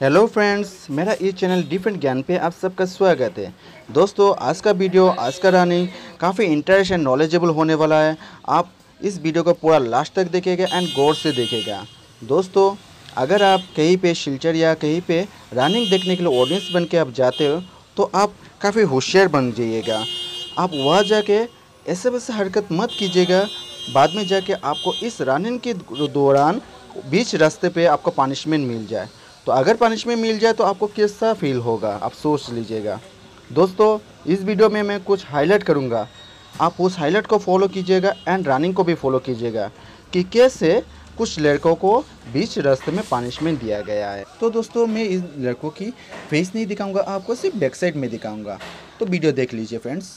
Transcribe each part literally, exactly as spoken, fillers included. Hello friends, मेरा इस channel different ज्ञान पे आप सबका स्वागत है। दोस्तों, आज का वीडियो, आज का रनिंग काफ़ी इंटरेस्ट एंड नॉलेजेबल होने वाला है। आप इस वीडियो को पूरा लास्ट तक देखेगा एंड गौर से देखेगा। दोस्तों, अगर आप कहीं पे सिलचर या कहीं पे रनिंग देखने के लिए ऑडियंस बन के आप जाते हो तो आप काफ़ी होशियार बन जाइएगा। आप वहाँ जाके ऐसे वैसे हरकत मत कीजिएगा, बाद में जाके आपको इस रनिंग के दौरान बीच रास्ते पे आपको पनिशमेंट मिल जाए। तो अगर पनिशमेंट मिल जाए तो आपको कैसा फील होगा, आप सोच लीजिएगा। दोस्तों, इस वीडियो में मैं कुछ हाईलाइट करूँगा, आप उस हाईलाइट को फॉलो कीजिएगा एंड रनिंग को भी फॉलो कीजिएगा कि कैसे कुछ लड़कों को बीच रास्ते में पनिशमेंट दिया गया है। तो दोस्तों, मैं इस लड़कों की फेस नहीं दिखाऊँगा, आपको सिर्फ बैक साइड में दिखाऊँगा। तो वीडियो देख लीजिए फ्रेंड्स।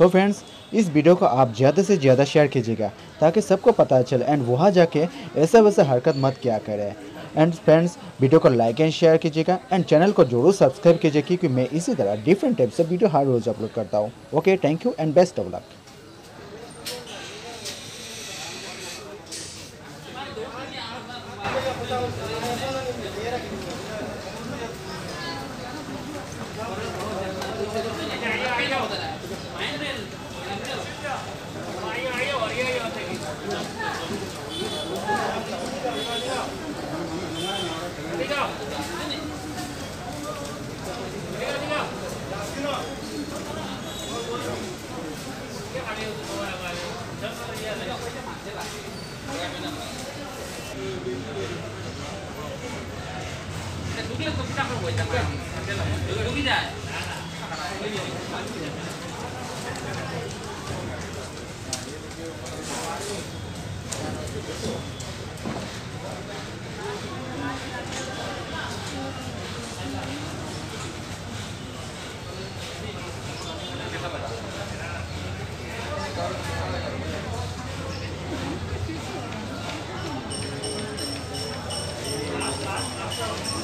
तो फ्रेंड्स, इस वीडियो को आप ज़्यादा से ज़्यादा शेयर कीजिएगा ताकि सबको पता चले एंड वहाँ जाके ऐसा वैसा हरकत मत क्या करें। एंड फ्रेंड्स, वीडियो को लाइक एंड शेयर कीजिएगा एंड चैनल को जरूर सब्सक्राइब कीजिए क्योंकि मैं इसी तरह डिफरेंट टाइप से वीडियो हर रोज़ अपलोड करता हूँ। Okay, thank you and best of luck. Thank you.